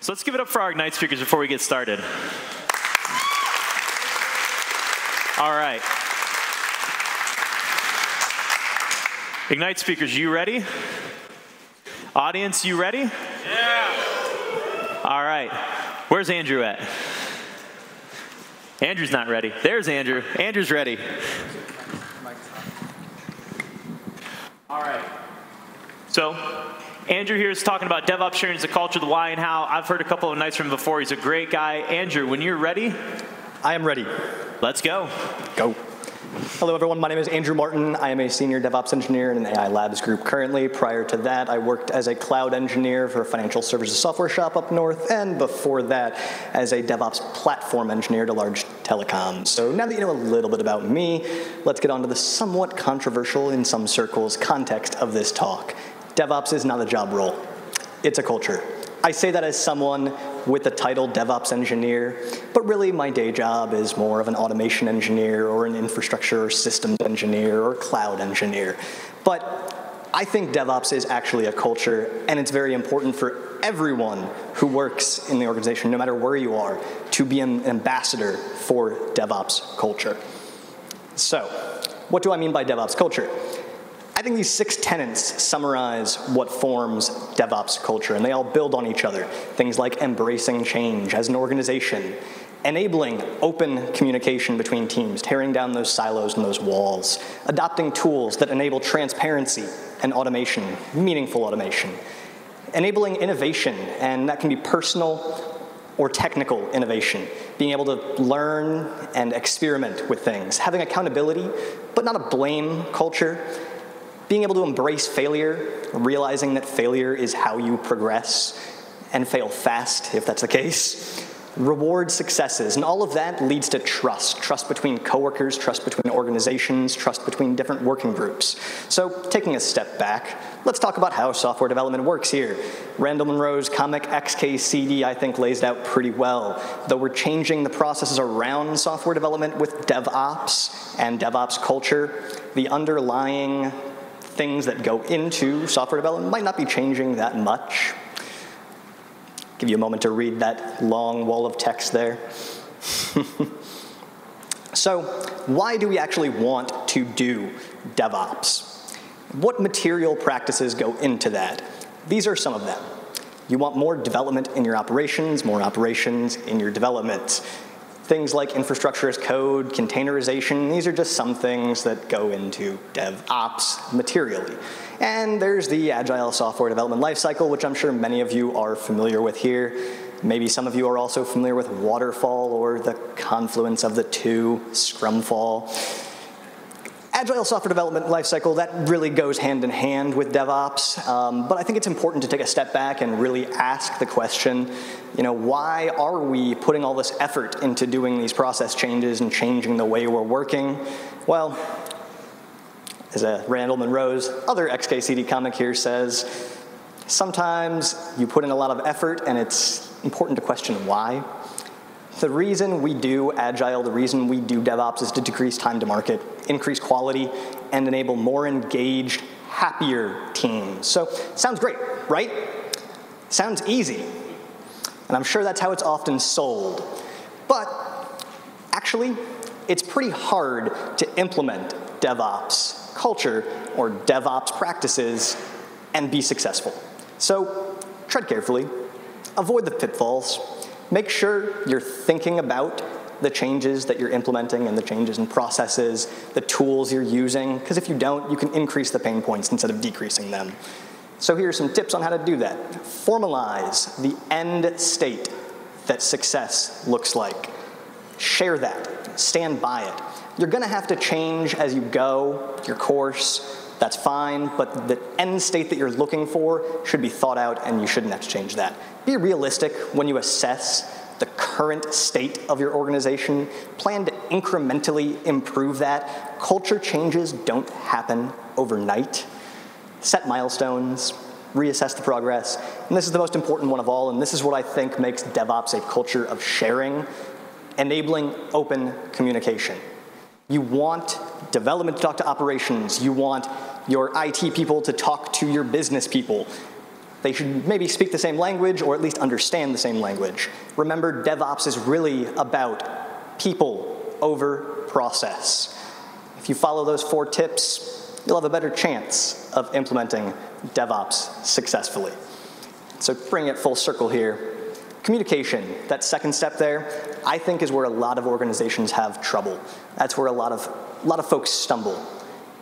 So let's give it up for our Ignite speakers before we get started. All right. Ignite speakers, you ready? Audience, you ready? Yeah. All right. Where's Andrew at? Andrew's not ready. There's Andrew. Andrew's ready. All right. So Andrew here is talking about DevOps sharing as a culture, the why and how. I've heard a couple of nights from him before. He's a great guy. Andrew, when you're ready. I am ready. Let's go. Go. Hello, everyone. My name is Andrew Martin. I am a senior DevOps engineer in an AI Labs group currently. Prior to that, I worked as a cloud engineer for a financial services software shop up north, and before that, as a DevOps platform engineer to large telecoms. So now that you know a little bit about me, let's get on to the somewhat controversial, in some circles, context of this talk. DevOps is not a job role. It's a culture. I say that as someone with the title DevOps engineer, but really my day job is more of an automation engineer or an infrastructure or systems engineer or cloud engineer. But I think DevOps is actually a culture, and it's very important for everyone who works in the organization, no matter where you are, to be an ambassador for DevOps culture. So, what do I mean by DevOps culture? I think these 6 tenets summarize what forms DevOps culture, and they all build on each other. Things like embracing change as an organization, enabling open communication between teams, tearing down those silos and those walls, adopting tools that enable transparency and automation, meaningful automation, enabling innovation, and that can be personal or technical innovation, being able to learn and experiment with things, having accountability, but not a blame culture, being able to embrace failure, realizing that failure is how you progress, and fail fast, if that's the case, reward successes, and all of that leads to trust. Trust between coworkers, trust between organizations, trust between different working groups. So taking a step back, let's talk about how software development works here. Randall Munroe's comic XKCD, I think, lays it out pretty well. Though we're changing the processes around software development with DevOps and DevOps culture, the underlying things that go into software development might not be changing that much. Give you a moment to read that long wall of text there. So, why do we actually want to do DevOps? What material practices go into that? These are some of them. You want more development in your operations, more operations in your development. Things like infrastructure as code, containerization, these are just some things that go into DevOps materially. And there's the agile software development lifecycle, which I'm sure many of you are familiar with here. Maybe some of you are also familiar with waterfall or the confluence of the two, Scrumfall. Agile software development lifecycle, that really goes hand in hand with DevOps, but I think it's important to take a step back and really ask the question, why are we putting all this effort into doing these process changes and changing the way we're working? Well, as Randall Munroe's other XKCD comic here says, sometimes you put in a lot of effort and it's important to question why. The reason we do Agile, the reason we do DevOps is to decrease time to market, increase quality, and enable more engaged, happier teams. So, sounds great, right? Sounds easy. And I'm sure that's how it's often sold. But actually, it's pretty hard to implement DevOps culture or DevOps practices and be successful. So, tread carefully, avoid the pitfalls, make sure you're thinking about the changes that you're implementing and the changes in processes, the tools you're using, because if you don't, you can increase the pain points instead of decreasing them. So here are some tips on how to do that. Formalize the end state that success looks like. Share that, stand by it. You're gonna have to change as you go, your course, that's fine, but the end state that you're looking for should be thought out and you shouldn't have to change that. Be realistic when you assess the current state of your organization. Plan to incrementally improve that. Culture changes don't happen overnight. Set milestones, reassess the progress, and this is the most important one of all, and this is what I think makes DevOps a culture of sharing, enabling open communication. You want development to talk to operations. You want your IT people to talk to your business people. They should maybe speak the same language or at least understand the same language. Remember, DevOps is really about people over process. If you follow those four tips, you'll have a better chance of implementing DevOps successfully. So bring it full circle here. Communication, that second step there, I think is where a lot of organizations have trouble. That's where a lot of folks stumble.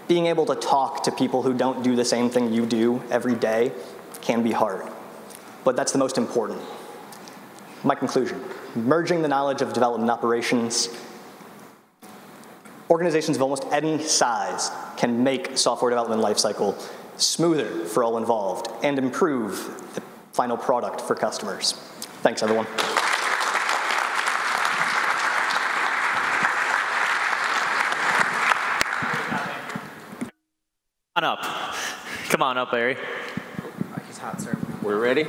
Being able to talk to people who don't do the same thing you do every day can be hard, but that's the most important. My conclusion, merging the knowledge of development operations, organizations of almost any size can make software development lifecycle smoother for all involved and improve the final product for customers. Thanks, everyone. Come on up. Come on up, Larry. He's hot, sir. We're ready.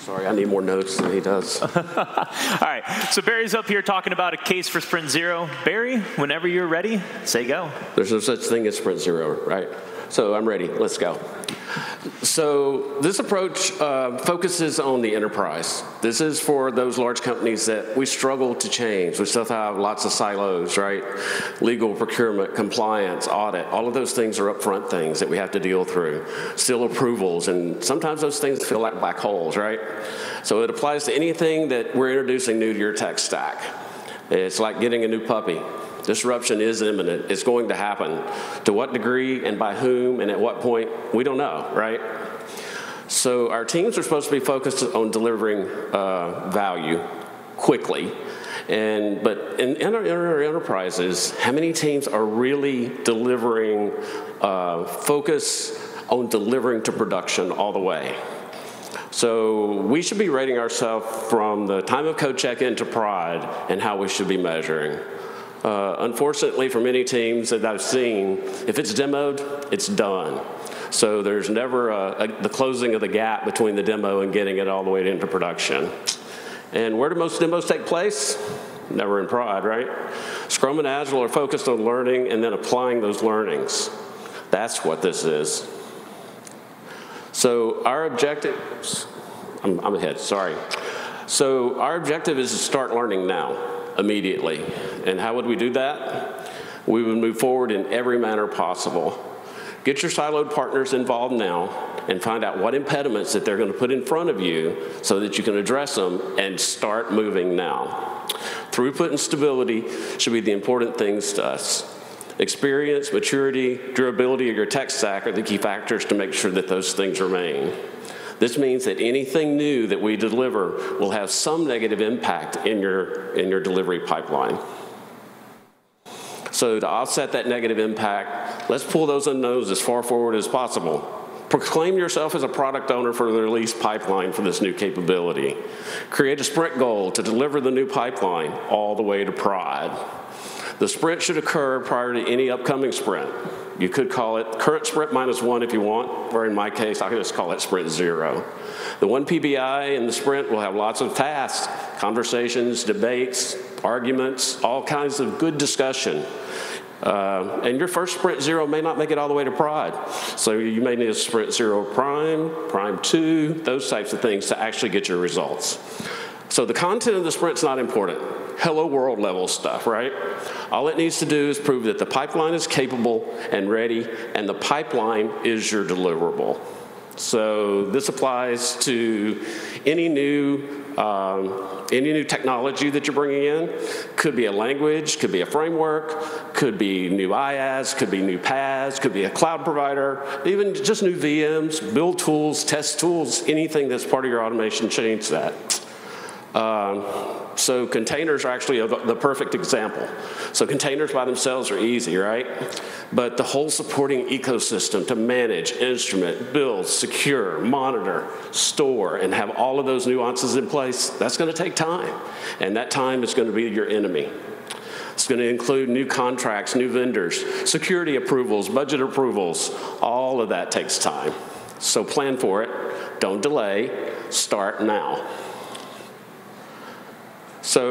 Sorry, I need more notes than he does. All right, so Barry's up here talking about a case for Sprint Zero. Barry, whenever you're ready, say go. There's no such thing as Sprint Zero, right? So I'm ready, let's go. So this approach focuses on the enterprise. This is for those large companies that we struggle to change. We still have lots of silos, right? Legal, procurement, compliance, audit, all of those things are upfront things that we have to deal through. Still approvals, and sometimes those things feel like black holes, right? So it applies to anything that we're introducing new to your tech stack. It's like getting a new puppy. Disruption is imminent. It's going to happen. To what degree and by whom and at what point, we don't know, right? So our teams are supposed to be focused on delivering value quickly. But in our enterprises, how many teams are really delivering focus on delivering to production all the way? So we should be rating ourselves from the time of code check-in to pride and how we should be measuring. Unfortunately, for many teams that I've seen, if it's demoed, it's done. So there's never the closing of the gap between the demo and getting it all the way into production. And where do most demos take place? Never in prod, right? Scrum and Agile are focused on learning and then applying those learnings. That's what this is. So our objective, I'm ahead, sorry. So our objective is to start learning now. Immediately. And how would we do that? We would move forward in every manner possible. Get your siloed partners involved now and find out what impediments that they're going to put in front of you so that you can address them and start moving now. Throughput and stability should be the important things to us. Experience, maturity, durability of your tech stack are the key factors to make sure that those things remain. This means that anything new that we deliver will have some negative impact in your delivery pipeline. So to offset that negative impact, let's pull those unknowns as far forward as possible. Proclaim yourself as a product owner for the release pipeline for this new capability. Create a sprint goal to deliver the new pipeline all the way to prod. The sprint should occur prior to any upcoming sprint. You could call it current sprint -1 if you want, or in my case, I just call it sprint 0. The one PBI in the sprint will have lots of tasks, conversations, debates, arguments, all kinds of good discussion. And your first sprint 0 may not make it all the way to prod. So you may need a sprint 0 prime, prime 2, those types of things to actually get your results. So the content of the sprint's not important. Hello world level stuff, right? All it needs to do is prove that the pipeline is capable and ready, and the pipeline is your deliverable. So this applies to any new technology that you're bringing in. Could be a language, could be a framework, could be new IaaS, could be new PaaS, could be a cloud provider, even just new VMs, build tools, test tools, anything that's part of your automation, change that. So containers are actually the perfect example. So containers by themselves are easy, right? But the whole supporting ecosystem to manage, instrument, build, secure, monitor, store, and have all of those nuances in place, that's going to take time. And that time is going to be your enemy. It's going to include new contracts, new vendors, security approvals, budget approvals. All of that takes time. So plan for it. Don't delay. Start now. So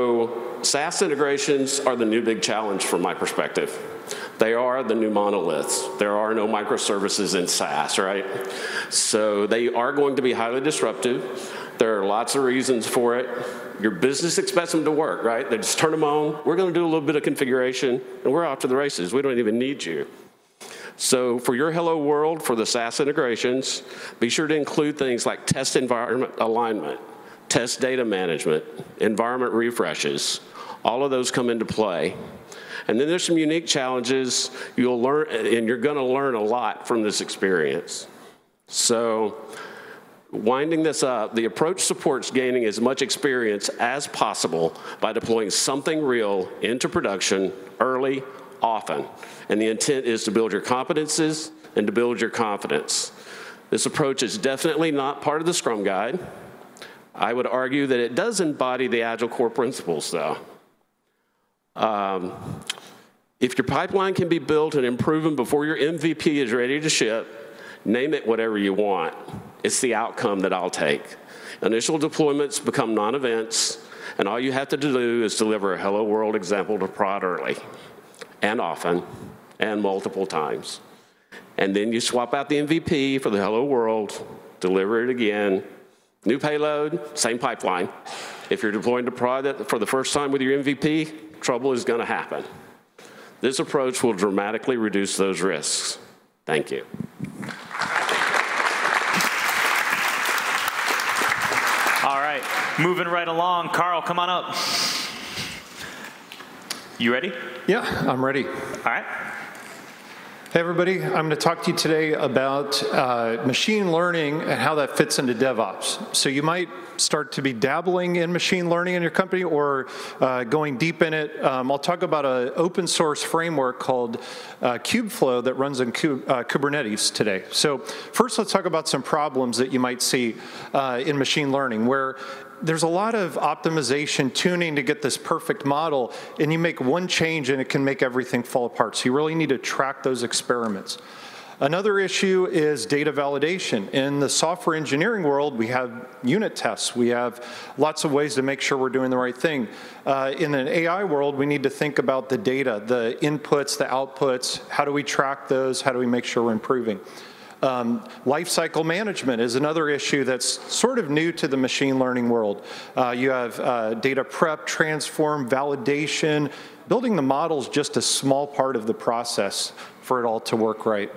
SaaS integrations are the new big challenge from my perspective. They are the new monoliths. There are no microservices in SaaS, right? So they are going to be highly disruptive. There are lots of reasons for it. Your business expects them to work, right? They just turn them on. We're going to do a little bit of configuration, and we're off to the races. We don't even need you. So for your hello world, for the SaaS integrations, be sure to include things like test environment alignment, test data management, environment refreshes. All of those come into play. And then there's some unique challenges you'll learn, and you're going to learn a lot from this experience. So winding this up, the approach supports gaining as much experience as possible by deploying something real into production early, often. And the intent is to build your competences and to build your confidence. This approach is definitely not part of the Scrum Guide. I would argue that it does embody the Agile core principles, though. If your pipeline can be built and improved before your MVP is ready to ship, name it whatever you want. It's the outcome that I'll take. Initial deployments become non-events, and all you have to do is deliver a hello world example to prod early, and often, and multiple times. And then you swap out the MVP for the hello world, deliver it again, new payload, same pipeline. If you're deploying to prod for the first time with your MVP, trouble is going to happen. This approach will dramatically reduce those risks. Thank you. All right, moving right along. Carl, come on up. You ready? Yeah, I'm ready. All right. Hey, everybody. I'm going to talk to you today about machine learning and how that fits into DevOps. So you might start to be dabbling in machine learning in your company or going deep in it. I'll talk about an open source framework called Kubeflow that runs in Kubernetes today. So first, let's talk about some problems that you might see in machine learning, where there's a lot of optimization tuning to get this perfect model, and you make one change and it can make everything fall apart. So you really need to track those experiments. Another issue is data validation. In the software engineering world, we have unit tests. We have lots of ways to make sure we're doing the right thing. In an AI world, we need to think about the data, the inputs, the outputs. How do we track those? How do we make sure we're improving? Lifecycle management is another issue that's sort of new to the machine learning world. You have data prep, transform, validation. Building the model is just a small part of the process for it all to work right.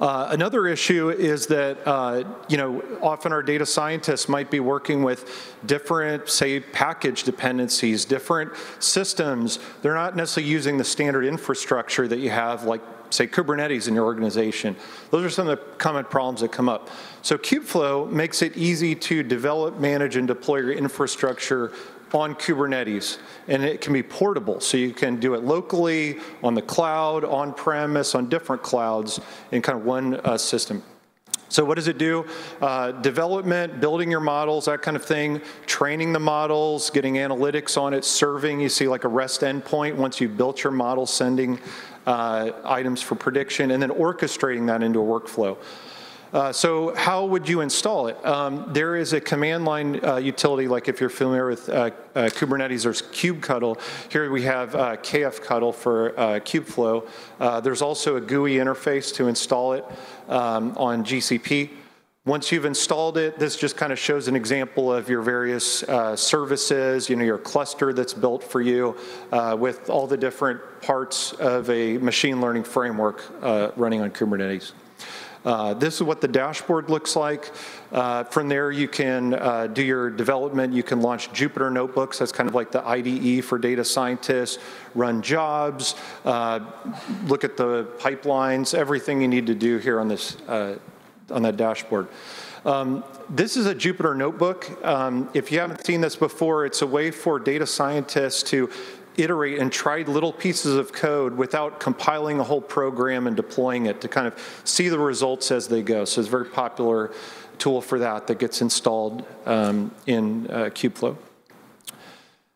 Another issue is that often our data scientists might be working with different, say, package dependencies, different systems. They're not necessarily using the standard infrastructure that you have, like, say, Kubernetes in your organization. Those are some of the common problems that come up. So Kubeflow makes it easy to develop, manage, and deploy your infrastructure on Kubernetes, and it can be portable. So you can do it locally, on the cloud, on-premise, on different clouds, in kind of one system. So what does it do? Development, building your models, that kind of thing, training the models, getting analytics on it, serving. You see like a REST endpoint once you've built your model, sending items for prediction, and then orchestrating that into a workflow. So how would you install it? There is a command line utility, like if you're familiar with Kubernetes, there's kubectl. Here we have kfctl for Kubeflow. There's also a GUI interface to install it on GCP. Once you've installed it, this just kind of shows an example of your various services, your cluster that's built for you with all the different parts of a machine learning framework running on Kubernetes. This is what the dashboard looks like. From there, you can do your development. You can launch Jupyter notebooks. That's kind of like the IDE for data scientists. Run jobs, look at the pipelines, everything you need to do here on this on that dashboard. This is a Jupyter notebook. If you haven't seen this before, it's a way for data scientists to iterate and try little pieces of code without compiling a whole program and deploying it, to kind of see the results as they go. So it's a very popular tool for that that gets installed in Kubeflow.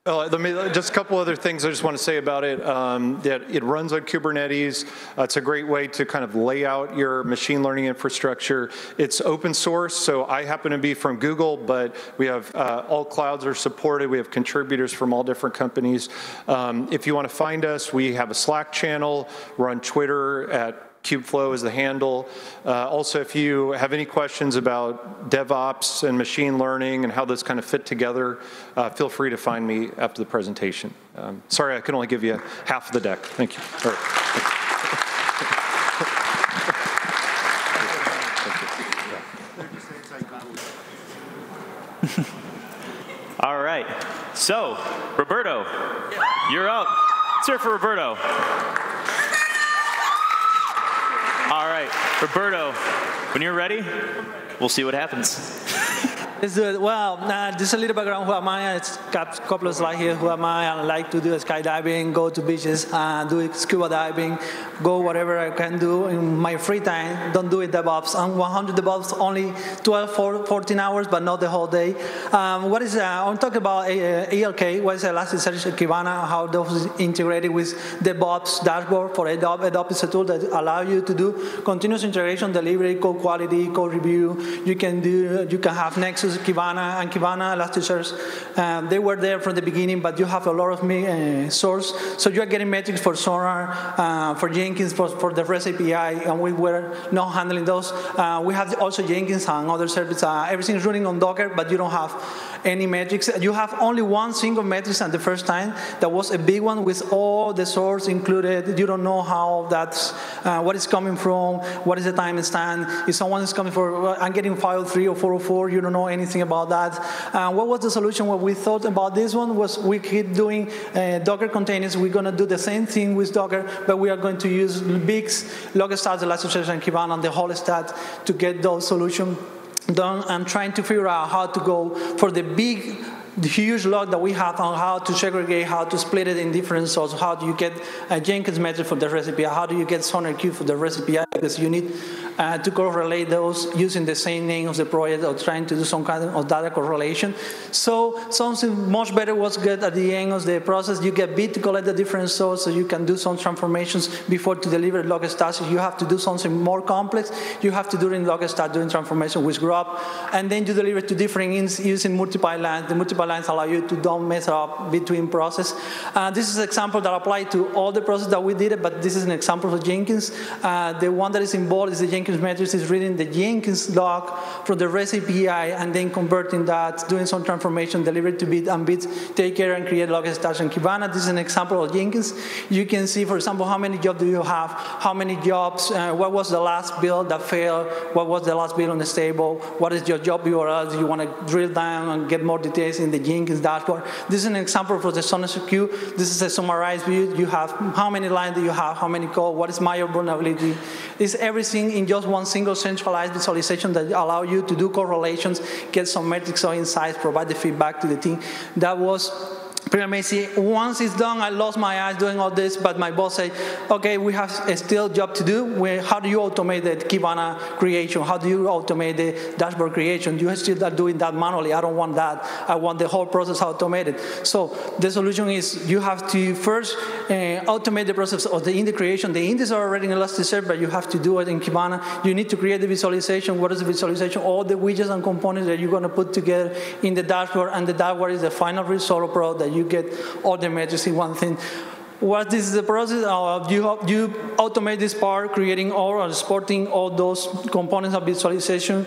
Let me, just a couple other things I just want to say about it. That it runs on Kubernetes. It's a great way to kind of lay out your machine learning infrastructure. It's open source, so I happen to be from Google, but we have all clouds are supported. We have contributors from all different companies. If you want to find us, we have a Slack channel. We're on Twitter at Kubeflow is the handle. Also, if you have any questions about DevOps and machine learning and how those kind of fit together, feel free to find me after the presentation. Sorry, I can only give you half of the deck. Thank you. All right. Thank you. All right. So, Roberto, you're up. Let's hear it for Roberto. All right, Roberto, when you're ready, we'll see what happens. Let's do it. Well, just a little background, who am I? It's got a couple of slides here. Who am I? I like to do skydiving, go to beaches, do scuba diving, go whatever I can do in my free time. Don't do it DevOps. I'm 100 DevOps, only 12, 14 hours, but not the whole day. What is, I'm talking about ELK, what is Elasticsearch Kibana, how those integrated with DevOps dashboard for Adobe. Adobe is a tool that allows you to do continuous integration, delivery, code quality, code review. You can do, you can have Nexus, Kibana, and Kibana, Elasticsearch. They were there from the beginning, but you have a lot of source. So you are getting metrics for Sonar, for Jenkins, for the REST API, and we were not handling those. We have also Jenkins and other services. Everything is running on Docker, but you don't have any metrics. You have only one single metrics at the first time. That was a big one with all the source included. You don't know how that's, what it's coming from, what is the time stand. If someone is coming for, I'm getting file 3 or 404, you don't know anything about that. What was the solution? What we thought about this one was we keep doing Docker containers. We're going to do the same thing with Docker, but we are going to use Big's, Logstash, Elasticsearch, and Kibana, and the whole stack to get those solutions done. I'm trying to figure out how to go for the big, the huge log that we have on how to segregate, how to split it in different sources. How do you get a Jenkins metric for the recipe? How do you get SonarQube for the recipe? Because you need to correlate those using the same name of the project or trying to do some kind of data correlation. So something much better was good at the end of the process. You get bit to collect the different sources, so you can do some transformations before to deliver Logstash. You have to do something more complex. You have to do in Logstash, doing transformation with Grub, and then you deliver to different ends using multiple lines. The multiple lines allow you to don't mess up between process. This is an example that applied to all the process that we did, but this is an example for Jenkins. The one that is involved is the Jenkins metrics, is reading the Jenkins log from the REST API and then converting that, doing some transformation, deliver to Bit, and Bit take care and create Logstash and Kibana. This is an example of Jenkins. You can see, for example, how many jobs do you have, how many jobs, what was the last build that failed, what was the last build on the stable, what is your job URL, do you want to drill down and get more details in the Jenkins dashboard. This is an example for the SonarQube. This is a summarized view. You have how many lines do you have, how many code, what is my vulnerability. It's everything in just one single centralized visualization that allow you to do correlations, get some metrics or insights, provide the feedback to the team. That was pretty amazing. Once it's done, I lost my eyes doing all this, but my boss said, okay, we have a still job to do. How do you automate the Kibana creation? How do you automate the dashboard creation? You are still not doing that manually. I don't want that. I want the whole process automated. So the solution is you have to first automate the process of the index creation. The indices are already in Elasticsearch, but you have to do it in Kibana. You need to create the visualization. What is the visualization? All the widgets and components that you're going to put together in the dashboard, and the dashboard is the final result product that you get all the metrics in one thing. What is the process? You automate this part, creating all or exporting all those components of visualization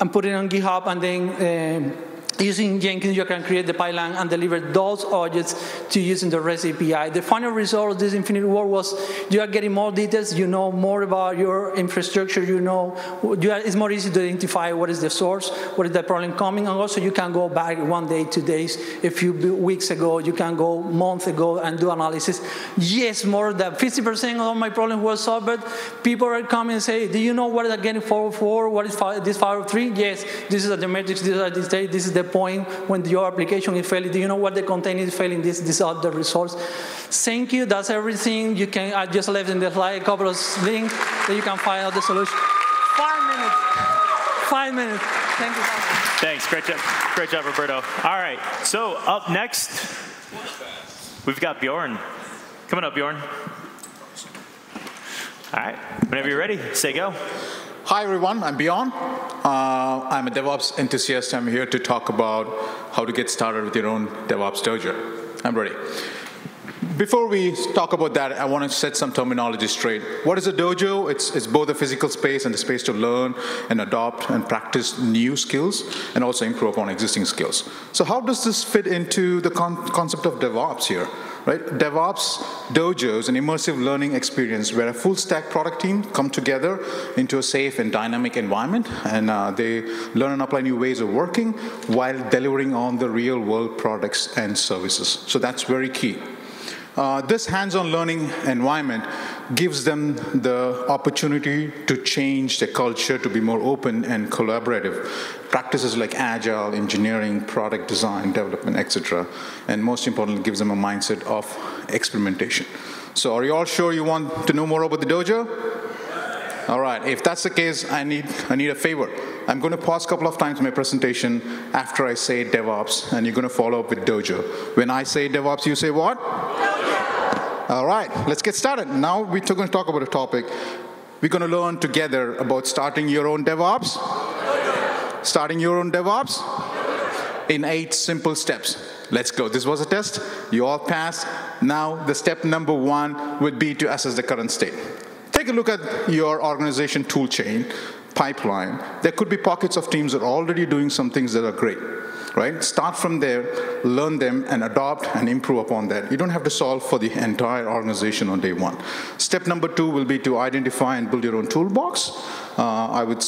and put it on GitHub, and then using Jenkins, you can create the pipeline and deliver those objects to using the REST API. The final result of this infinite work was you are getting more details, you know more about your infrastructure, you know, it's more easy to identify what is the source, what is the problem coming, and also you can go back 1 day, 2 days, a few weeks ago, you can go months ago and do analysis. Yes, more than 50% of all my problems were solved, but people are coming and say, do you know what is getting 404, what is this 503? Yes, this is the metrics, this is the state, this is the point when your application is failing. Do you know what the container is failing? This are the results. Thank you. That's everything. You can. I just left in the slide a couple of links that you can find out the solution. 5 minutes. 5 minutes. Thank you. Thanks. Great job. Great job, Roberto. All right. So up next. We've got Bjorn. Come on up, Bjorn. All right, whenever you're ready, say go. Hi, everyone. I'm Bjorn. I'm a DevOps enthusiast. I'm here to talk about how to get started with your own DevOps dojo. I'm ready. Before we talk about that, I want to set some terminology straight. What is a dojo? It's both a physical space and a space to learn and adopt and practice new skills and also improve upon existing skills. So how does this fit into the concept of DevOps here? Right? DevOps dojo is an immersive learning experience where a full stack product team come together into a safe and dynamic environment, and they learn and apply new ways of working while delivering on the real world products and services. So that's very key. This hands-on learning environment gives them the opportunity to change the culture to be more open and collaborative. Practices like agile, engineering, product design, development, etc. And most importantly, gives them a mindset of experimentation. So are you all sure you want to know more about the dojo? All right, if that's the case, I need a favor. I'm going to pause a couple of times in my presentation after I say DevOps, and you're going to follow up with dojo. When I say DevOps, you say what? Dojo. All right, let's get started. Now we're going to talk about a topic. We're going to learn together about starting your own DevOps. Dojo. Starting your own DevOps dojo. In 8 simple steps. Let's go. This was a test. You all passed. Now the step number 1 would be to assess the current state. Take a look at your organization tool chain, pipeline. There could be pockets of teams that are already doing some things that are great, right? Start from there, learn them, and adopt and improve upon that. You don't have to solve for the entire organization on day 1. Step number 2 will be to identify and build your own toolbox. I would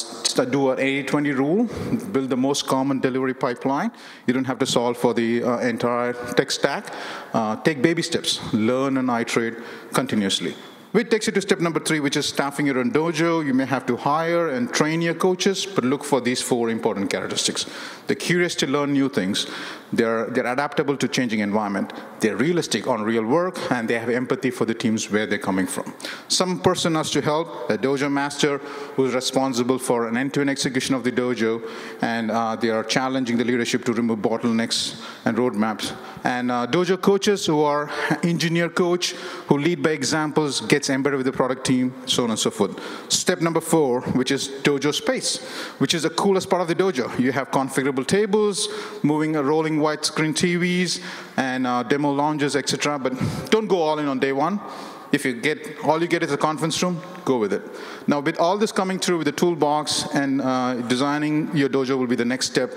do an 80-20 rule, build the most common delivery pipeline. You don't have to solve for the entire tech stack. Take baby steps, learn and iterate continuously. Which takes you to step number 3, which is staffing your own dojo. You may have to hire and train your coaches, but look for these 4 important characteristics. They're curious to learn new things. They're adaptable to changing environment. They're realistic on real work, and they have empathy for the teams where they're coming from. Some person has to help, a dojo master who's responsible for an end-to-end execution of the dojo, and they are challenging the leadership to remove bottlenecks and roadmaps. And dojo coaches who are engineer coach, who lead by examples, gets embedded with the product team, so on and so forth. Step number 4, which is dojo space, which is the coolest part of the dojo. You have configurable tables, moving rolling white screen TVs, and demo lounges, etc. But don't go all in on day 1. If you get, all you get is a conference room, go with it. Now with all this coming through with the toolbox and designing your dojo will be the next step.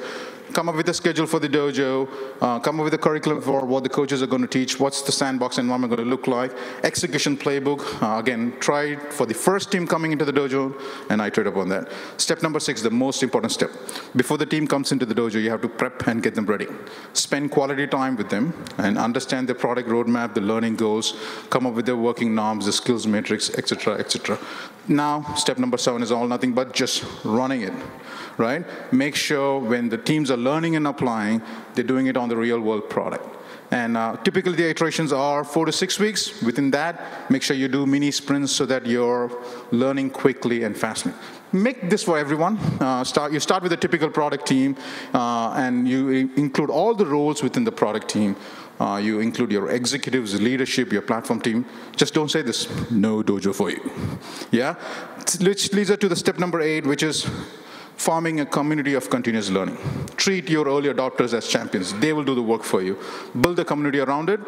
Come up with a schedule for the dojo, come up with a curriculum for what the coaches are going to teach, what's the sandbox environment going to look like, execution playbook, again, try it for the first team coming into the dojo, and iterate upon that. Step number 6, the most important step. Before the team comes into the dojo, you have to prep and get them ready. Spend quality time with them, and understand the product roadmap, the learning goals, come up with their working norms, the skills matrix, etc., etc. Now, step number 7 is all nothing but just running it, right? Make sure when the teams are learning and applying, they're doing it on the real world product. And typically the iterations are 4 to 6 weeks. Within that, make sure you do mini sprints so that you're learning quickly and fastly. Make this for everyone. You start with a typical product team, and you include all the roles within the product team. You include your executives, leadership, your platform team. Just don't say this, no dojo for you. Yeah? Which leads us to the step number 8, which is forming a community of continuous learning. Treat your early adopters as champions. They will do the work for you. Build a community around it,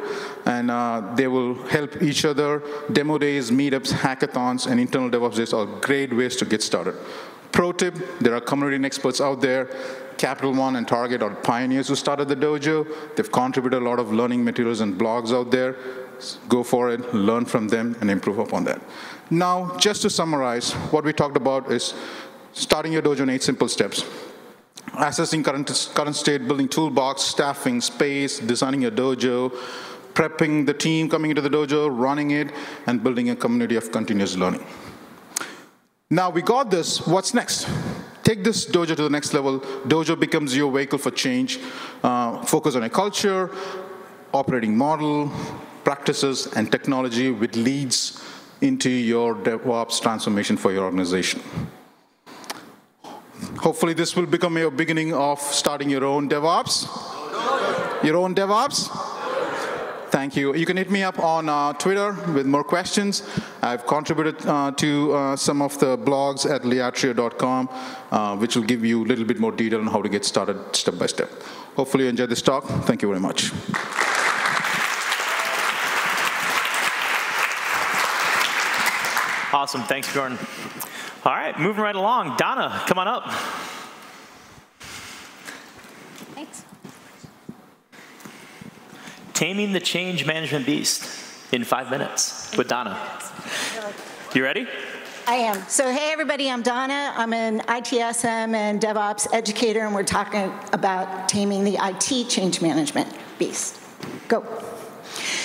and they will help each other. Demo days, meetups, hackathons, and internal DevOps days are great ways to get started. Pro tip, there are community experts out there. Capital One and Target are pioneers who started the dojo. They've contributed a lot of learning materials and blogs out there. Go for it, learn from them, and improve upon that. Now, just to summarize, what we talked about is starting your dojo in 8 simple steps. Assessing current state, building toolbox, staffing, space, designing your dojo, prepping the team coming into the dojo, running it, and building a community of continuous learning. Now we got this, what's next? Take this dojo to the next level. Dojo becomes your vehicle for change. Focus on a culture, operating model, practices, and technology which leads into your DevOps transformation for your organization. Hopefully this will become your beginning of starting your own DevOps. Your own DevOps. Thank you. You can hit me up on Twitter with more questions. I've contributed to some of the blogs at liatrio.com, which will give you a little bit more detail on how to get started step by step. Hopefully you enjoyed this talk. Thank you very much. Awesome. Thanks, Bjorn. All right, moving right along. Donna, come on up. Thanks. Taming the change management beast in 5 minutes with Donna. You ready? I am. So hey, everybody, I'm Donna. I'm an ITSM and DevOps educator, and we're talking about taming the IT change management beast. Go.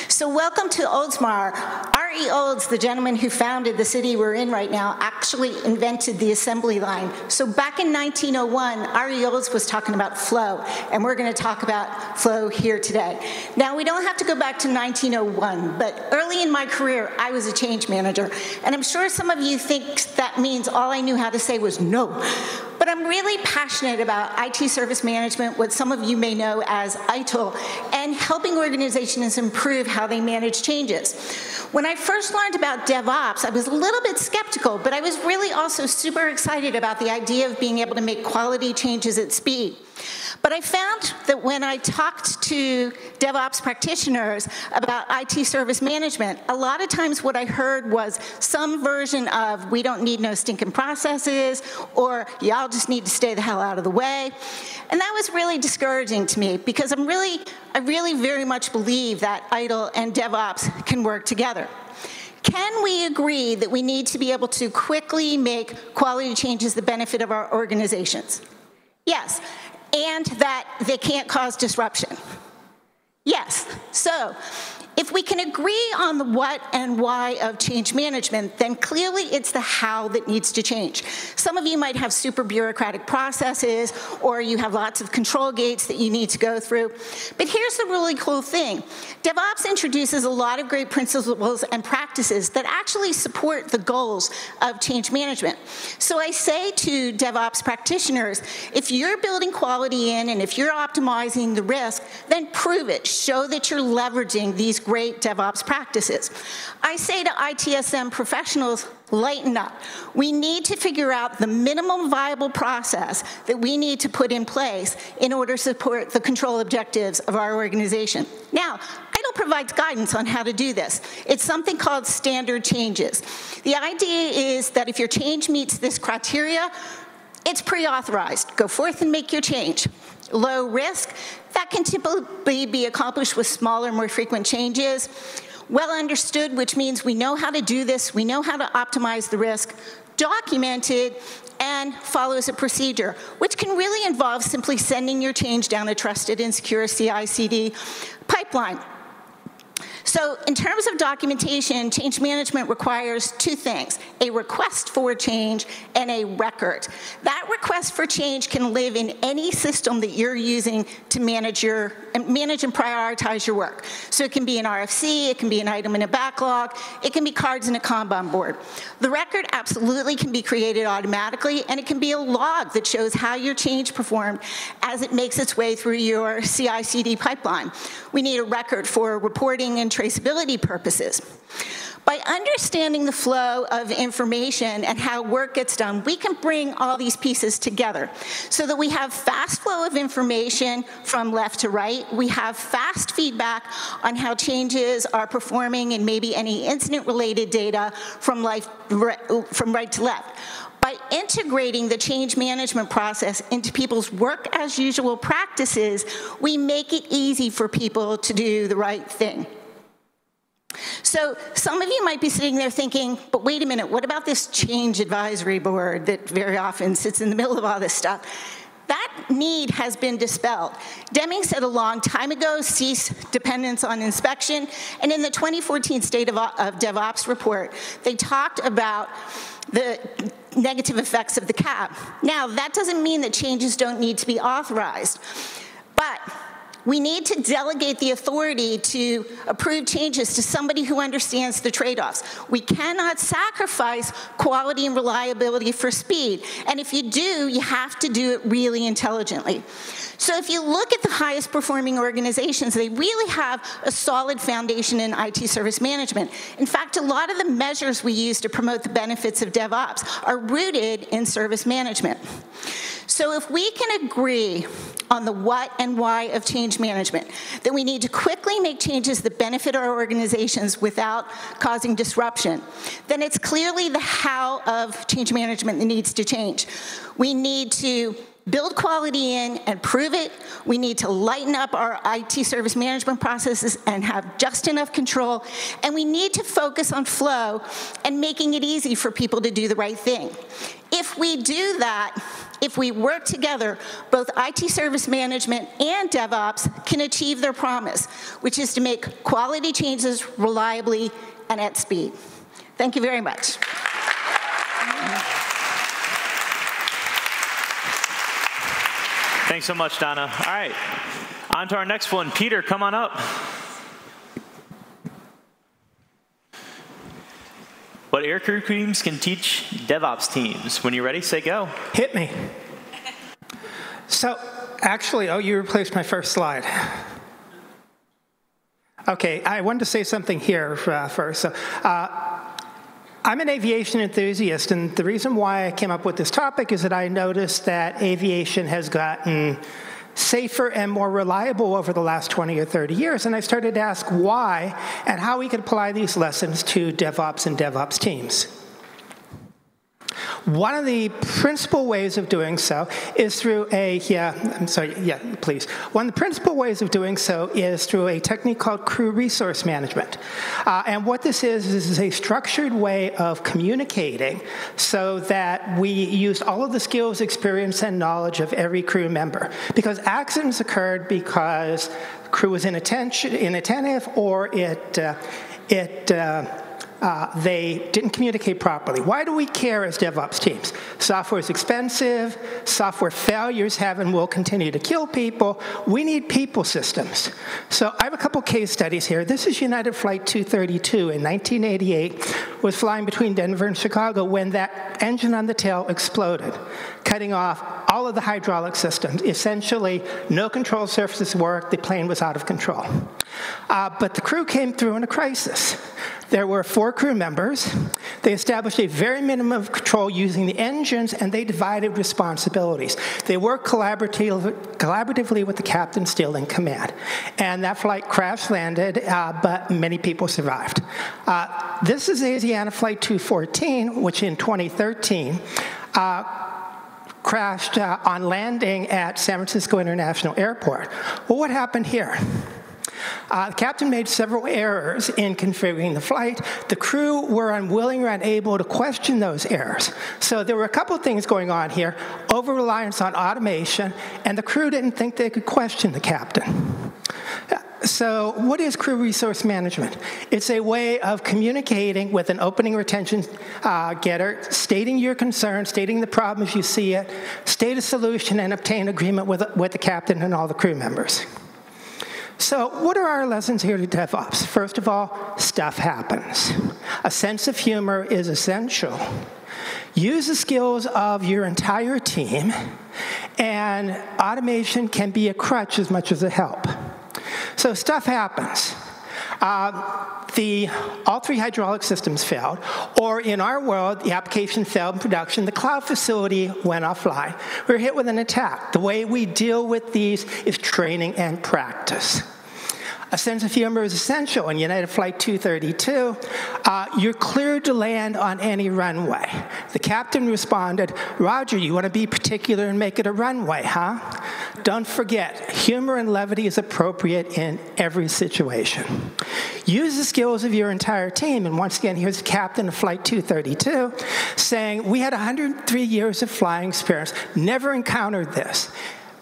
So welcome to Oldsmar. R. E. Olds, the gentleman who founded the city we're in right now, actually invented the assembly line. So back in 1901, R. E. Olds was talking about flow, and we're going to talk about flow here today. Now, we don't have to go back to 1901, but early in my career, I was a change manager, and I'm sure some of you think that means all I knew how to say was no. But I'm really passionate about IT service management, what some of you may know as ITIL, and helping organizations improve how they manage changes. When I first learned about DevOps, I was a little bit skeptical, but I was really also super excited about the idea of being able to make quality changes at speed. But I found that when I talked to DevOps practitioners about IT service management, a lot of times what I heard was some version of, we don't need no stinking processes, or y'all just need to stay the hell out of the way. And that was really discouraging to me, because I really very much believe that ITIL and DevOps can work together. Can we agree that we need to be able to quickly make quality changes the benefit of our organizations? Yes. And that they can't cause disruption? Yes. So if we can agree on the what and why of change management, then clearly it's the how that needs to change. Some of you might have super bureaucratic processes, or you have lots of control gates that you need to go through. But here's the really cool thing. DevOps introduces a lot of great principles and practices that actually support the goals of change management. So I say to DevOps practitioners, if you're building quality in and if you're optimizing the risk, then prove it. Show that you're leveraging these great DevOps practices. I say to ITSM professionals, lighten up. We need to figure out the minimum viable process that we need to put in place in order to support the control objectives of our organization. Now, ITIL provides guidance on how to do this. It's something called standard changes. The idea is that if your change meets this criteria, it's pre-authorized. Go forth and make your change. Low risk, that can typically be accomplished with smaller, more frequent changes. Well understood, which means we know how to do this, we know how to optimize the risk. Documented, and follows a procedure, which can really involve simply sending your change down a trusted and secure CI/CD pipeline. So in terms of documentation, change management requires two things, a request for change and a record. That request for change can live in any system that you're using to manage and prioritize your work. So it can be an RFC, it can be an item in a backlog, it can be cards in a Kanban board. The record absolutely can be created automatically, and it can be a log that shows how your change performed as it makes its way through your CI/CD pipeline. We need a record for reporting and traceability purposes. By understanding the flow of information and how work gets done, we can bring all these pieces together so that we have fast flow of information from left to right. We have fast feedback on how changes are performing and maybe any incident-related data from right to left. By integrating the change management process into people's work as usual practices, we make it easy for people to do the right thing. So some of you might be sitting there thinking, but wait a minute, what about this change advisory board that very often sits in the middle of all this stuff? That need has been dispelled. Deming said a long time ago, cease dependence on inspection. And in the 2014 State of DevOps report, they talked about the negative effects of the cap. Now, that doesn't mean that changes don't need to be authorized. But We need to delegate the authority to approve changes to somebody who understands the trade-offs. We cannot sacrifice quality and reliability for speed. And if you do, you have to do it really intelligently. So if you look at the highest performing organizations, they really have a solid foundation in IT service management. In fact, a lot of the measures we use to promote the benefits of DevOps are rooted in service management. So if we can agree on the what and why of change management, that we need to quickly make changes that benefit our organizations without causing disruption, then it's clearly the how of change management that needs to change. We need to build quality in and prove it. We need to lighten up our IT service management processes and have just enough control. And we need to focus on flow and making it easy for people to do the right thing. If we do that, if we work together, both IT service management and DevOps can achieve their promise, which is to make quality changes reliably and at speed. Thank you very much. Thanks so much, Donna. All right, on to our next one. Peter, come on up. What air curriculums can teach DevOps teams? When you're ready, say go. Hit me. So actually, oh, you replaced my first slide. OK, I wanted to say something here first. So, I'm an aviation enthusiast, and the reason why I came up with this topic is that I noticed that aviation has gotten safer and more reliable over the last 20 or 30 years, and I started to ask why and how we could apply these lessons to DevOps and DevOps teams. One of the principal ways of doing so is through a, One of the principal ways of doing so is through a technique called crew resource management. And what this is a structured way of communicating so that we use all of the skills, experience, and knowledge of every crew member. Because accidents occurred because crew was inattentive or they didn't communicate properly. Why do we care as DevOps teams? Software is expensive. Software failures have and will continue to kill people. We need people systems. So I have a couple case studies here. This is United Flight 232 in 1988. Was flying between Denver and Chicago when that engine on the tail exploded, cutting off all of the hydraulic systems. Essentially, no control surfaces worked. The plane was out of control. But the crew came through in a crisis. There were 4 crew members. They established a very minimum of control using the engines, and they divided responsibilities. They worked collaboratively with the captain still in command. And that flight crash landed, but many people survived. This is Asiana Flight 214, which in 2013, crashed on landing at San Francisco International Airport. Well, what happened here? The captain made several errors in configuring the flight. The crew were unwilling or unable to question those errors. So there were a couple of things going on here, over-reliance on automation, and the crew didn't think they could question the captain. So what is crew resource management? It's a way of communicating with an opening retention getter, stating your concern, stating the problems you see it, state a solution, and obtain agreement with the captain and all the crew members. So what are our lessons here to DevOps? First of all, stuff happens. A sense of humor is essential. Use the skills of your entire team, and automation can be a crutch as much as a help. So stuff happens. All 3 hydraulic systems failed, or in our world, the application failed in production. The cloud facility went offline. We were hit with an attack. The way we deal with these is training and practice. A sense of humor is essential. In United Flight 232, you're cleared to land on any runway. The captain responded, "Roger, you want to be particular and make it a runway, huh?" Don't forget, humor and levity is appropriate in every situation. Use the skills of your entire team. And once again, here's the captain of Flight 232 saying, "We had 103 years of flying experience, never encountered this."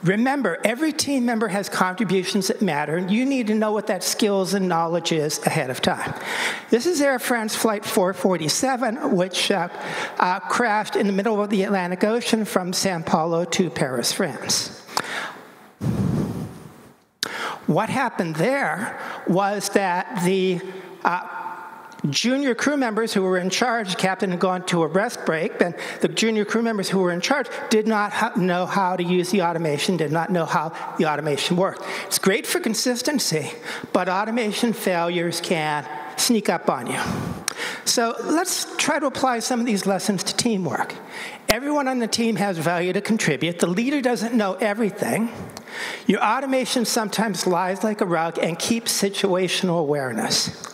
Remember, every team member has contributions that matter, and you need to know what that skills and knowledge is ahead of time. This is Air France Flight 447, which crashed in the middle of the Atlantic Ocean from Sao Paulo to Paris, France. What happened there was that the junior crew members who were in charge, the captain had gone to a rest break, and the junior crew members who were in charge did not know how to use the automation, did not know how the automation worked. It's great for consistency, but automation failures can sneak up on you. So let's try to apply some of these lessons to teamwork. Everyone on the team has value to contribute. The leader doesn't know everything. Your automation sometimes lies like a rug and keeps situational awareness.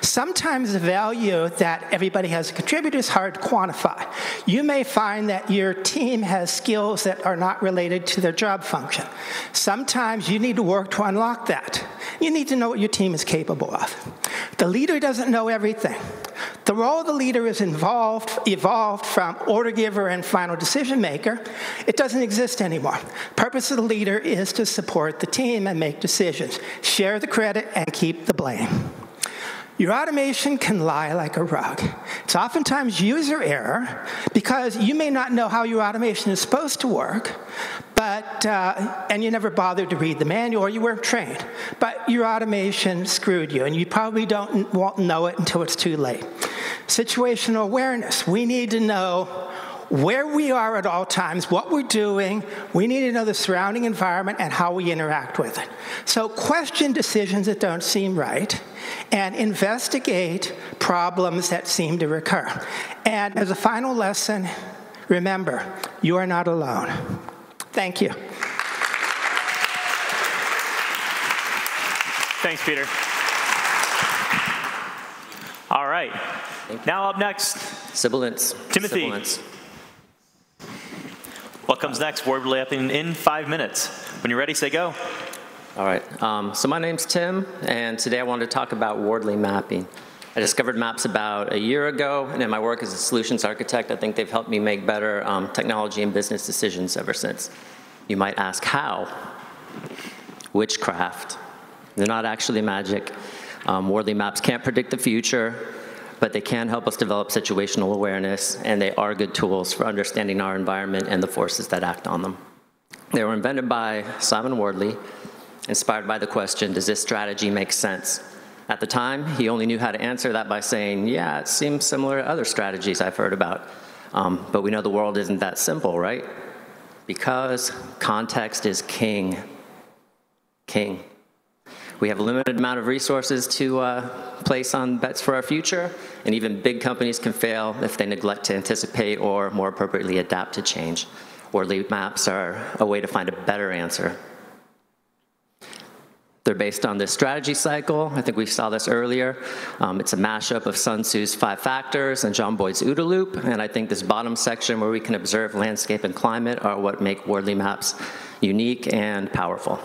Sometimes the value that everybody has to contribute is hard to quantify. You may find that your team has skills that are not related to their job function. Sometimes you need to work to unlock that. You need to know what your team is capable of. The leader doesn't know everything. The role of the leader is evolved from order giver and final decision maker. It doesn't exist anymore. The purpose of the leader is to support the team and make decisions, share the credit, and keep the blame. Your automation can lie like a rug. It's oftentimes user error because you may not know how your automation is supposed to work, but, and you never bothered to read the manual or you weren't trained. But your automation screwed you, and you probably won't know it until it's too late. Situational awareness. We need to know where we are at all times, what we're doing. We need to know the surrounding environment and how we interact with it. So question decisions that don't seem right, and investigate problems that seem to recur. And as a final lesson, remember, you are not alone. Thank you. Thanks, Peter. All right. Now up next, sibilance. Timothy. Sibilance. What comes next? We're wrapping in 5 minutes. When you're ready, say go. All right. So my name's Tim, and today I wanted to talk about Wardley mapping. I discovered maps about a year ago, and in my work as a solutions architect, I think they've helped me make better technology and business decisions ever since. You might ask, how? Witchcraft. They're not actually magic. Wardley maps can't predict the future, but they can help us develop situational awareness, and they are good tools for understanding our environment and the forces that act on them. They were invented by Simon Wardley, inspired by the question, does this strategy make sense? At the time, he only knew how to answer that by saying, yeah, it seems similar to other strategies I've heard about. But we know the world isn't that simple, right? Because context is king. King. We have a limited amount of resources to place on bets for our future, and even big companies can fail if they neglect to anticipate or, more appropriately, adapt to change. Wardley maps are a way to find a better answer. They're based on this strategy cycle. I think we saw this earlier. It's a mashup of Sun Tzu's 5 factors and John Boyd's OODA loop, and I think this bottom section where we can observe landscape and climate are what make Wardley maps unique and powerful.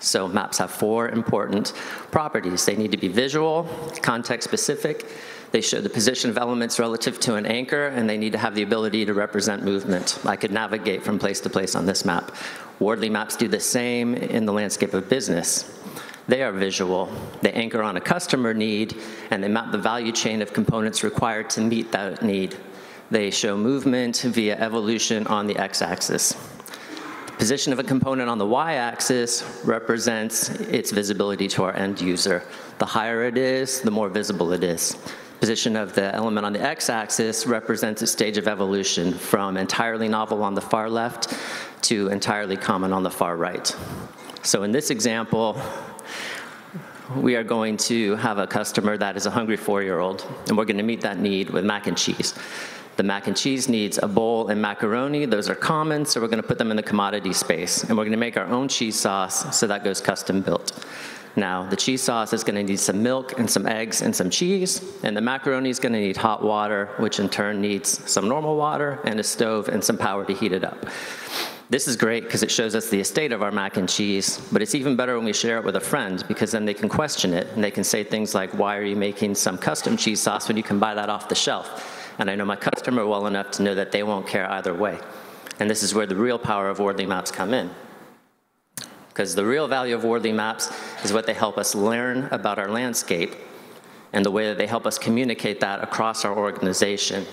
So maps have 4 important properties. They need to be visual, context specific, they show the position of elements relative to an anchor, and they need to have the ability to represent movement. I could navigate from place to place on this map. Wardley maps do the same in the landscape of business. They are visual, they anchor on a customer need, and they map the value chain of components required to meet that need. They show movement via evolution on the x-axis. Position of a component on the y-axis represents its visibility to our end user. The higher it is, the more visible it is. Position of the element on the x-axis represents its stage of evolution from entirely novel on the far left to entirely common on the far right. So in this example, we are going to have a customer that is a hungry 4-year-old, and we're going to meet that need with mac and cheese. The mac and cheese needs a bowl and macaroni. Those are common, so we're going to put them in the commodity space. And we're going to make our own cheese sauce, so that goes custom built. Now, the cheese sauce is going to need some milk and some eggs and some cheese. And the macaroni is going to need hot water, which in turn needs some normal water and a stove and some power to heat it up. This is great because it shows us the estate of our mac and cheese, but it's even better when we share it with a friend because then they can question it and they can say things like, why are you making some custom cheese sauce when you can buy that off the shelf? And I know my customer well enough to know that they won't care either way. And this is where the real power of Wardley maps come in. Because the real value of Wardley maps is what they help us learn about our landscape and the way that they help us communicate that across our organization.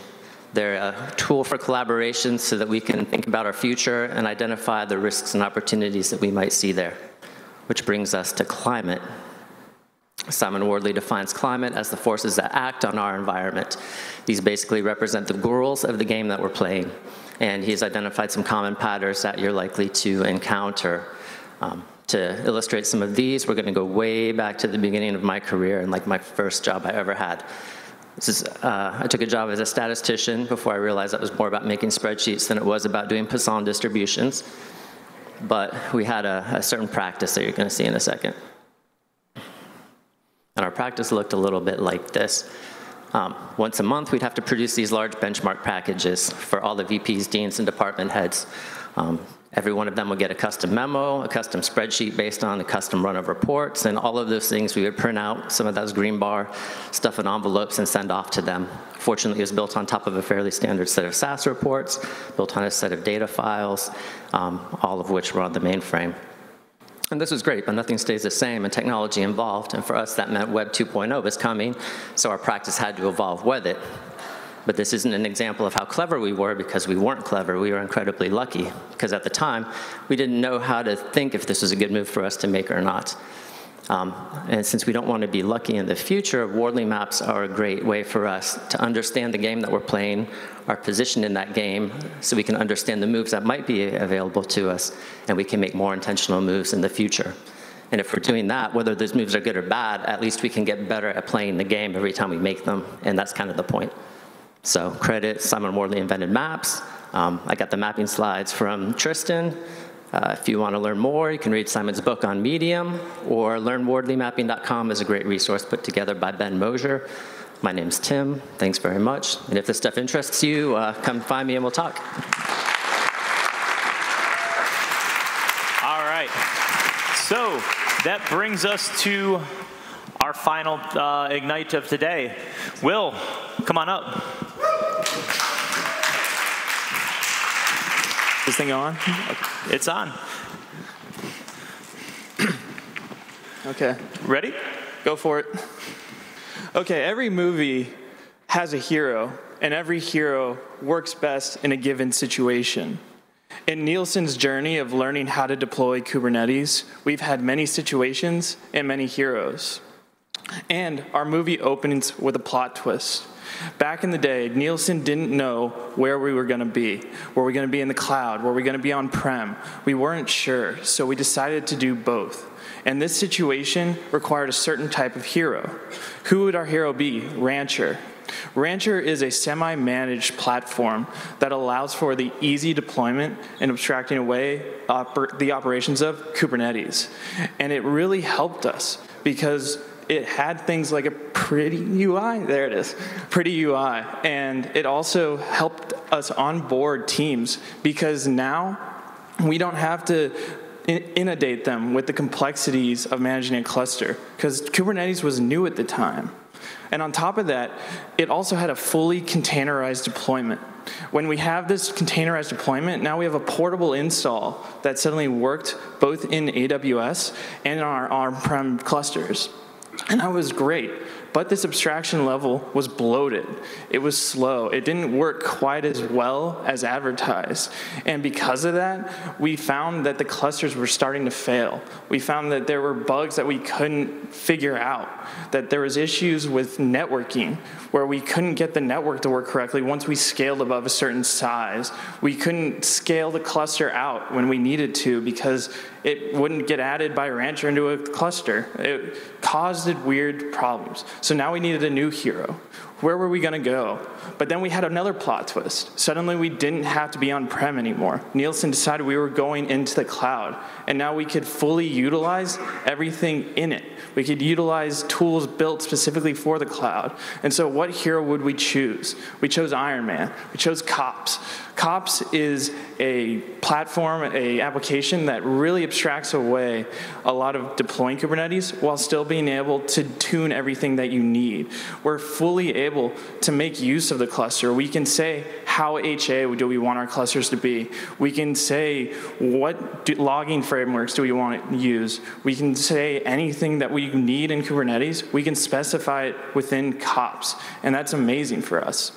They're a tool for collaboration so that we can think about our future and identify the risks and opportunities that we might see there. which brings us to climate. Simon Wardley defines climate as the forces that act on our environment. These basically represent the rules of the game that we're playing. And he's identified some common patterns that you're likely to encounter. To illustrate some of these, we're gonna go way back to the beginning of my career and like my first job I ever had. This is, I took a job as a statistician before I realized that was more about making spreadsheets than it was about doing Poisson distributions. But we had a certain practice that you're gonna see in a second. And our practice looked a little bit like this. Once a month, we'd have to produce these large benchmark packages for all the VPs, deans, and department heads. Every one of them would get a custom memo, a custom spreadsheet based on a custom run of reports, and all of those things we would print out, some of those green bar stuff in envelopes, and send off to them. Fortunately, it was built on top of a fairly standard set of SAS reports, built on a set of data files, all of which were on the mainframe. And this was great, but nothing stays the same, and technology evolved, and for us that meant Web 2.0 was coming, so our practice had to evolve with it. But this isn't an example of how clever we were, because we weren't clever, we were incredibly lucky. Because at the time, we didn't know how to think if this was a good move for us to make or not. And since we don't want to be lucky in the future, Wardley maps are a great way for us to understand the game that we're playing, our position in that game, so we can understand the moves that might be available to us, and we can make more intentional moves in the future. And if we're doing that, whether those moves are good or bad, at least we can get better at playing the game every time we make them, and that's kind of the point. So credit, Simon Wardley invented maps. I got the mapping slides from Tristan. If you want to learn more, you can read Simon's book on Medium, or learnwardleymapping.com is a great resource put together by Ben Mosier. My name's Tim. Thanks very much. And if this stuff interests you, come find me and we'll talk. All right. So that brings us to our final Ignite of today. Will, come on up. Is this thing on? It's on. Okay. Ready? Go for it. Okay, every movie has a hero, and every hero works best in a given situation. In Nielsen's journey of learning how to deploy Kubernetes, we've had many situations and many heroes. And our movie opens with a plot twist. Back in the day, Nielsen didn't know where we were going to be. Were we going to be in the cloud? Were we going to be on-prem? We weren't sure, so we decided to do both. And this situation required a certain type of hero. Who would our hero be? Rancher. Rancher is a semi-managed platform that allows for the easy deployment and abstracting away the operations of Kubernetes. And it really helped us because it had things like a pretty UI, there it is, pretty UI. And it also helped us onboard teams because now we don't have to inundate them with the complexities of managing a cluster because Kubernetes was new at the time. And on top of that, it also had a fully containerized deployment. When we have this containerized deployment, now we have a portable install that suddenly worked both in AWS and in our on-prem clusters. And that was great, but this abstraction level was bloated. It was slow. It didn't work quite as well as advertised. And because of that, we found that the clusters were starting to fail. We found that there were bugs that we couldn't figure out, that there was issues with networking, where we couldn't get the network to work correctly once we scaled above a certain size. We couldn't scale the cluster out when we needed to because it wouldn't get added by Rancher into a cluster. It caused weird problems. So now we needed a new hero. Where were we gonna go? But then we had another plot twist. Suddenly we didn't have to be on-prem anymore. Nielsen decided we were going into the cloud, and now we could fully utilize everything in it. We could utilize tools built specifically for the cloud. And so what hero would we choose? We chose Iron Man. We chose Kops. Kops is a platform, an application that really abstracts away a lot of deploying Kubernetes while still being able to tune everything that you need. We're fully able to make use of the cluster. We can say how HA do we want our clusters to be. We can say what logging frameworks do we want to use. We can say anything that we need in Kubernetes. We can specify it within Kops, and that's amazing for us.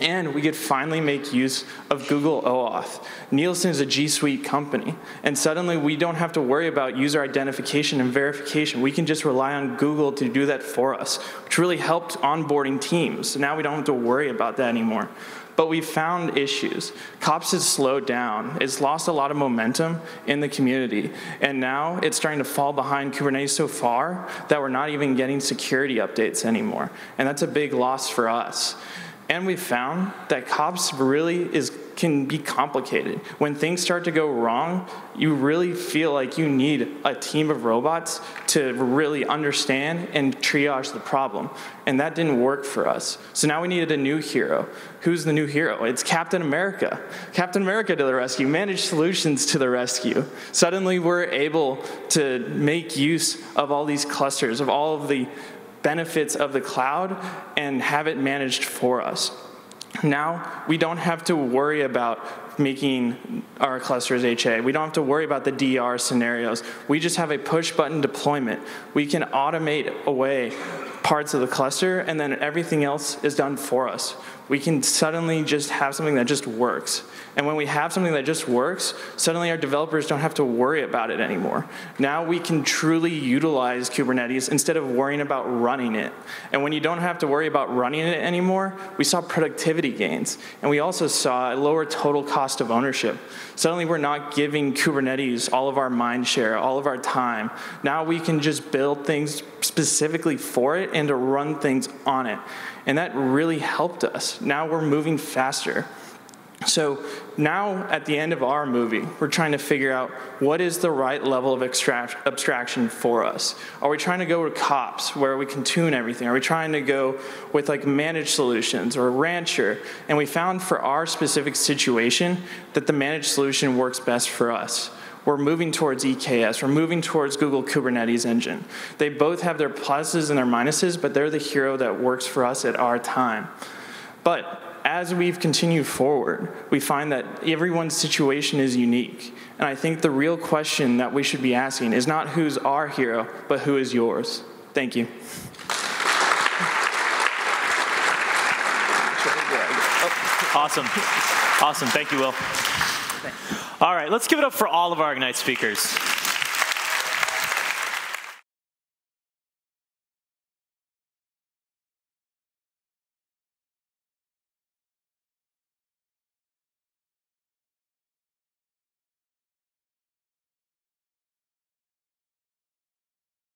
And we could finally make use of Google OAuth. Nielsen is a G Suite company. And suddenly we don't have to worry about user identification and verification. We can just rely on Google to do that for us, which really helped onboarding teams. So now we don't have to worry about that anymore. But we found issues. Kops has slowed down. It's lost a lot of momentum in the community. And now it's starting to fall behind Kubernetes so far that we're not even getting security updates anymore. And that's a big loss for us. And we found that Kops really can be complicated. When things start to go wrong, you really feel like you need a team of robots to really understand and triage the problem. And that didn't work for us. So now we needed a new hero. Who's the new hero? It's Captain America. Captain America to the rescue, managed solutions to the rescue. Suddenly we're able to make use of all these clusters, of all of the benefits of the cloud, and have it managed for us. Now we don't have to worry about making our clusters HA. We don't have to worry about the DR scenarios. We just have a push button deployment. We can automate away parts of the cluster, and then everything else is done for us. We can suddenly just have something that just works. And when we have something that just works, suddenly our developers don't have to worry about it anymore. Now we can truly utilize Kubernetes instead of worrying about running it. And when you don't have to worry about running it anymore, we saw productivity gains. And we also saw a lower total cost of ownership. Suddenly we're not giving Kubernetes all of our mind share, all of our time. Now we can just build things specifically for it and to run things on it. And that really helped us. Now we're moving faster. So now at the end of our movie, we're trying to figure out what is the right level of abstraction for us. Are we trying to go with Kops where we can tune everything? Are we trying to go with like managed solutions or Rancher? And we found for our specific situation that the managed solution works best for us. We're moving towards EKS. We're moving towards Google Kubernetes Engine. They both have their pluses and their minuses, but they're the hero that works for us at our time. But as we've continued forward, we find that everyone's situation is unique. And I think the real question that we should be asking is not who's our hero, but who is yours? Thank you. Awesome. Awesome. Thank you, Will. All right, let's give it up for all of our Ignite speakers.